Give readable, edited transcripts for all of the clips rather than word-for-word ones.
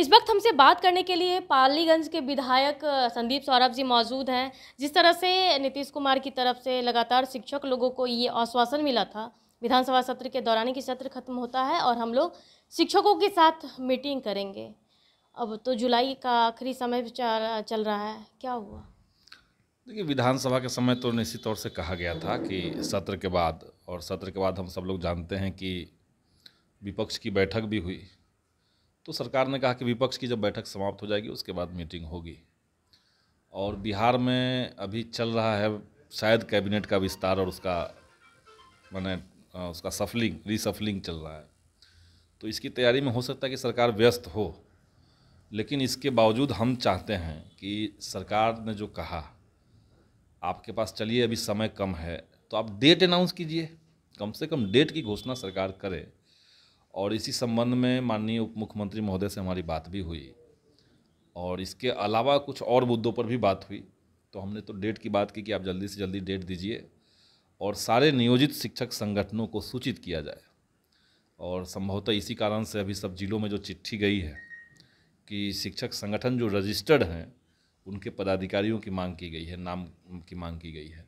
इस वक्त हमसे बात करने के लिए पालीगंज के विधायक संदीप सौरभ जी मौजूद हैं। जिस तरह से नीतीश कुमार की तरफ से लगातार शिक्षक लोगों को ये आश्वासन मिला था विधानसभा सत्र के दौरान कि सत्र खत्म होता है और हम लोग शिक्षकों के साथ मीटिंग करेंगे, अब तो जुलाई का आखिरी समय चल रहा है, क्या हुआ? देखिए, विधानसभा के समय तो निश्चित तौर से कहा गया था कि सत्र के बाद, और सत्र के बाद हम सब लोग जानते हैं कि विपक्ष की बैठक भी हुई, तो सरकार ने कहा कि विपक्ष की जब बैठक समाप्त हो जाएगी उसके बाद मीटिंग होगी। और बिहार में अभी चल रहा है शायद कैबिनेट का विस्तार और उसका रीशफलिंग चल रहा है, तो इसकी तैयारी में हो सकता है कि सरकार व्यस्त हो, लेकिन इसके बावजूद हम चाहते हैं कि सरकार ने जो कहा आपके पास चलिए अभी समय कम है तो आप डेट अनाउंस कीजिए, कम से कम डेट की घोषणा सरकार करे। और इसी संबंध में माननीय उप मुख्यमंत्री महोदय से हमारी बात भी हुई और इसके अलावा कुछ और मुद्दों पर भी बात हुई, तो हमने तो डेट की बात की कि आप जल्दी से जल्दी डेट दीजिए और सारे नियोजित शिक्षक संगठनों को सूचित किया जाए। और संभवतः इसी कारण से अभी सब जिलों में जो चिट्ठी गई है कि शिक्षक संगठन जो रजिस्टर्ड हैं उनके पदाधिकारियों की मांग की गई है, नाम की मांग की गई है,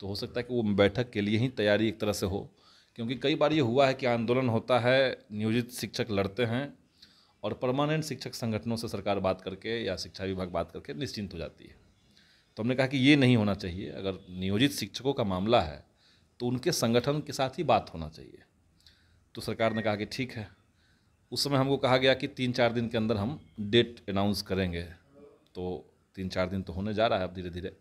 तो हो सकता है कि वो बैठक के लिए ही तैयारी एक तरह से हो। क्योंकि कई बार ये हुआ है कि आंदोलन होता है, नियोजित शिक्षक लड़ते हैं और परमानेंट शिक्षक संगठनों से सरकार बात करके या शिक्षा विभाग बात करके निश्चिंत हो जाती है। तो हमने कहा कि ये नहीं होना चाहिए, अगर नियोजित शिक्षकों का मामला है तो उनके संगठन के साथ ही बात होना चाहिए। तो सरकार ने कहा कि ठीक है, उस समय हमको कहा गया कि 3-4 दिन के अंदर हम डेट अनाउंस करेंगे, तो 3-4 दिन तो होने जा रहा है अब धीरे धीरे,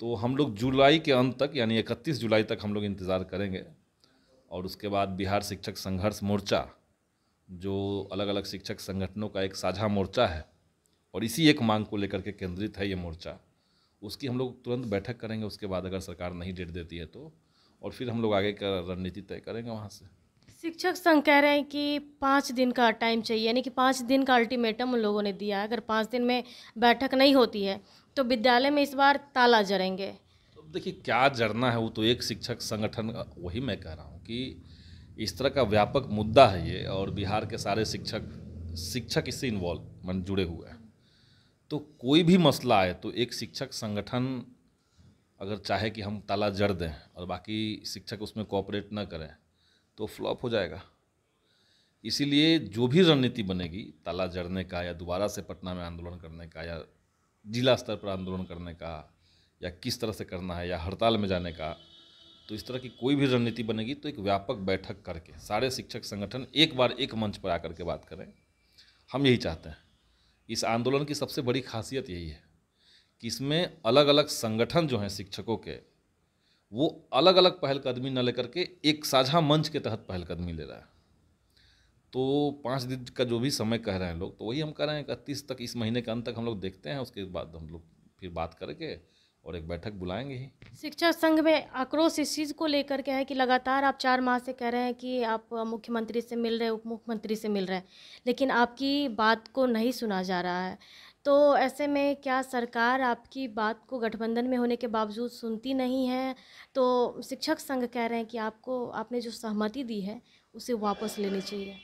तो हम लोग जुलाई के अंत तक यानी 31 जुलाई तक हम लोग इंतज़ार करेंगे। और उसके बाद बिहार शिक्षक संघर्ष मोर्चा जो अलग अलग शिक्षक संगठनों का एक साझा मोर्चा है और इसी एक मांग को लेकर के केंद्रित है ये मोर्चा, उसकी हम लोग तुरंत बैठक करेंगे। उसके बाद अगर सरकार नहीं डेट देती है तो, और फिर हम लोग आगे का रणनीति तय करेंगे वहाँ से। शिक्षक संघ कह रहे हैं कि 5 दिन का टाइम चाहिए, यानी कि 5 दिन का अल्टीमेटम उन लोगों ने दिया है, अगर 5 दिन में बैठक नहीं होती है तो विद्यालय में इस बार ताला जड़ेंगे। तो देखिए, क्या जड़ना है वो तो एक शिक्षक संगठन, वही मैं कह रहा हूँ कि इस तरह का व्यापक मुद्दा है ये, और बिहार के सारे शिक्षक इससे इन्वॉल्व मन जुड़े हुए हैं, तो कोई भी मसला है तो एक शिक्षक संगठन अगर चाहे कि हम ताला जड़ दें और बाकी शिक्षक उसमें कोऑपरेट ना करें तो फ्लॉप हो जाएगा। इसीलिए जो भी रणनीति बनेगी ताला जड़ने का या दोबारा से पटना में आंदोलन करने का या जिला स्तर पर आंदोलन करने का या किस तरह से करना है या हड़ताल में जाने का, तो इस तरह की कोई भी रणनीति बनेगी तो एक व्यापक बैठक करके सारे शिक्षक संगठन एक बार एक मंच पर आकर के बात करें। हम यही चाहते हैं, इस आंदोलन की सबसे बड़ी खासियत यही है कि इसमें अलग अलग संगठन जो हैं शिक्षकों के, वो अलग अलग पहलकदमी न लेकर के एक साझा मंच के तहत पहलकदमी ले रहा है। तो 5 दिन का जो भी समय कह रहे हैं लोग, तो वही हम कह रहे हैं 31 तक, इस महीने के अंत तक हम लोग देखते हैं, उसके बाद हम लोग फिर बात करके और एक बैठक बुलाएंगे ही। शिक्षक संघ में आक्रोश इस चीज़ को लेकर के है कि लगातार आप 4 माह से कह रहे हैं कि आप मुख्यमंत्री से मिल रहे हैं, उप मुख्यमंत्री से मिल रहे हैं, लेकिन आपकी बात को नहीं सुना जा रहा है, तो ऐसे में क्या सरकार आपकी बात को गठबंधन में होने के बावजूद सुनती नहीं है? तो शिक्षक संघ कह रहे हैं कि आपने जो सहमति दी है उसे वापस लेनी चाहिए।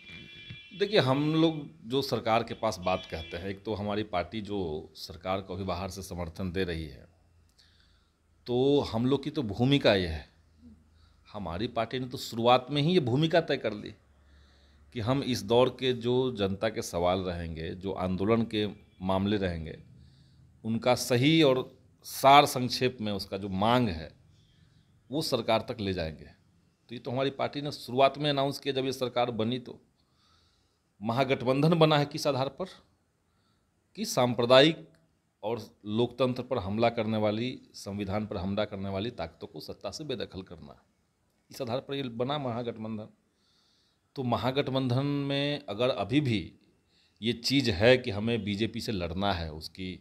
देखिए, हम लोग जो सरकार के पास बात कहते हैं, एक तो हमारी पार्टी जो सरकार को भी बाहर से समर्थन दे रही है, तो हम लोग की तो भूमिका ये है, हमारी पार्टी ने तो शुरुआत में ही ये भूमिका तय कर ली कि हम इस दौर के जो जनता के सवाल रहेंगे, जो आंदोलन के मामले रहेंगे, उनका सही और सार संक्षेप में उसका जो मांग है वो सरकार तक ले जाएंगे। तो ये तो हमारी पार्टी ने शुरुआत में अनाउंस किया जब ये सरकार बनी, तो महागठबंधन बना है किस आधार पर कि सांप्रदायिक और लोकतंत्र पर हमला करने वाली, संविधान पर हमला करने वाली ताकतों को सत्ता से बेदखल करना, इस आधार पर ये बना महागठबंधन। तो महागठबंधन में अगर अभी भी ये चीज़ है कि हमें बीजेपी से लड़ना है, उसकी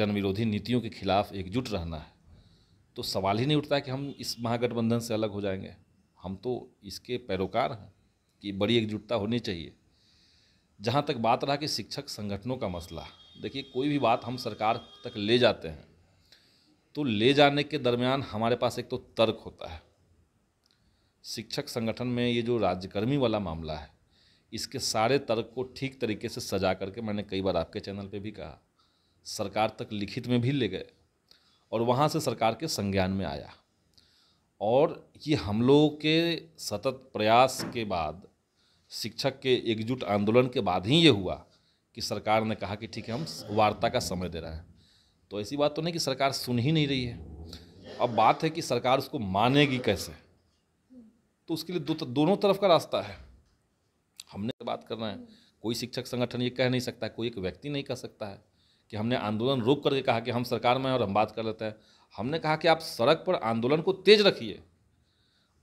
जनविरोधी नीतियों के खिलाफ एकजुट रहना है, तो सवाल ही नहीं उठता कि हम इस महागठबंधन से अलग हो जाएंगे। हम तो इसके पैरोकार हैं कि बड़ी एकजुटता होनी चाहिए। जहाँ तक बात रहा कि शिक्षक संगठनों का मसला, देखिए, कोई भी बात हम सरकार तक ले जाते हैं तो ले जाने के दरमियान हमारे पास एक तो तर्क होता है। शिक्षक संगठन में ये जो राज्यकर्मी वाला मामला है, इसके सारे तर्क को ठीक तरीके से सजा करके मैंने कई बार आपके चैनल पे भी कहा, सरकार तक लिखित में भी ले गए और वहाँ से सरकार के संज्ञान में आया। और ये हम लोगों के सतत प्रयास के बाद, शिक्षक के एकजुट आंदोलन के बाद ही ये हुआ कि सरकार ने कहा कि ठीक है, हम वार्ता का समय दे रहे हैं। तो ऐसी बात तो नहीं कि सरकार सुन ही नहीं रही है। अब बात है कि सरकार उसको मानेगी कैसे, तो उसके लिए दोनों तरफ का रास्ता है। हमने बात करना है, कोई शिक्षक संगठन ये कह नहीं सकता, कोई एक व्यक्ति नहीं कह सकता है कि हमने आंदोलन रोक करके कहा कि हम सरकार में हैं और हम बात कर लेते हैं। हमने कहा कि आप सड़क पर आंदोलन को तेज रखिए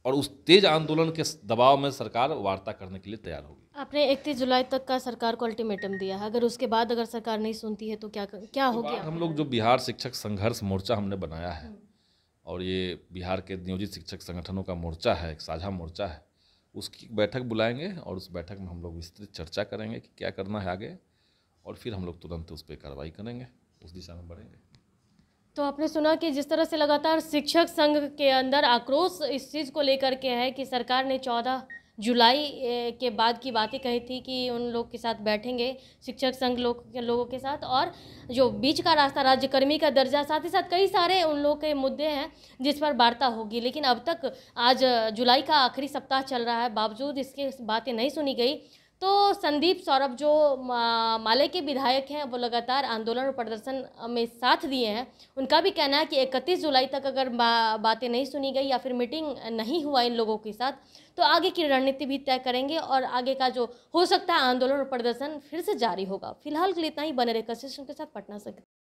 और उस तेज आंदोलन के दबाव में सरकार वार्ता करने के लिए तैयार होगी। आपने 31 जुलाई तक का सरकार को अल्टीमेटम दिया है, अगर उसके बाद अगर सरकार नहीं सुनती है तो क्या होगी? हम लोग जो बिहार शिक्षक संघर्ष मोर्चा हमने बनाया है, और ये बिहार के नियोजित शिक्षक संगठनों का मोर्चा है, एक साझा मोर्चा है, उसकी बैठक बुलाएंगे और उस बैठक में हम लोग विस्तृत चर्चा करेंगे कि क्या करना है आगे, और फिर हम लोग तुरंत उस पर कार्रवाई करेंगे, उस दिशा में बढ़ेंगे। तो आपने सुना कि जिस तरह से लगातार शिक्षक संघ के अंदर आक्रोश इस चीज़ को लेकर के है कि सरकार ने 14 जुलाई के बाद की बातें कही थी कि उन लोग के साथ बैठेंगे, शिक्षक संघ लोगों के साथ, और जो बीच का रास्ता, राज्यकर्मी का दर्जा, साथ ही साथ कई सारे उन लोग के मुद्दे हैं जिस पर वार्ता होगी। लेकिन अब तक आज जुलाई का आखिरी सप्ताह चल रहा है, बावजूद इसके बातें नहीं सुनी गई। तो संदीप सौरभ जो माले के विधायक हैं, वो लगातार आंदोलन और प्रदर्शन में साथ दिए हैं। उनका भी कहना है कि 31 जुलाई तक अगर बातें नहीं सुनी गई या फिर मीटिंग नहीं हुआ इन लोगों के साथ, तो आगे की रणनीति भी तय करेंगे और आगे का जो हो सकता है आंदोलन और प्रदर्शन फिर से जारी होगा। फिलहाल के लिए इतना ही। बने रहे कशिश के साथ, पटना से।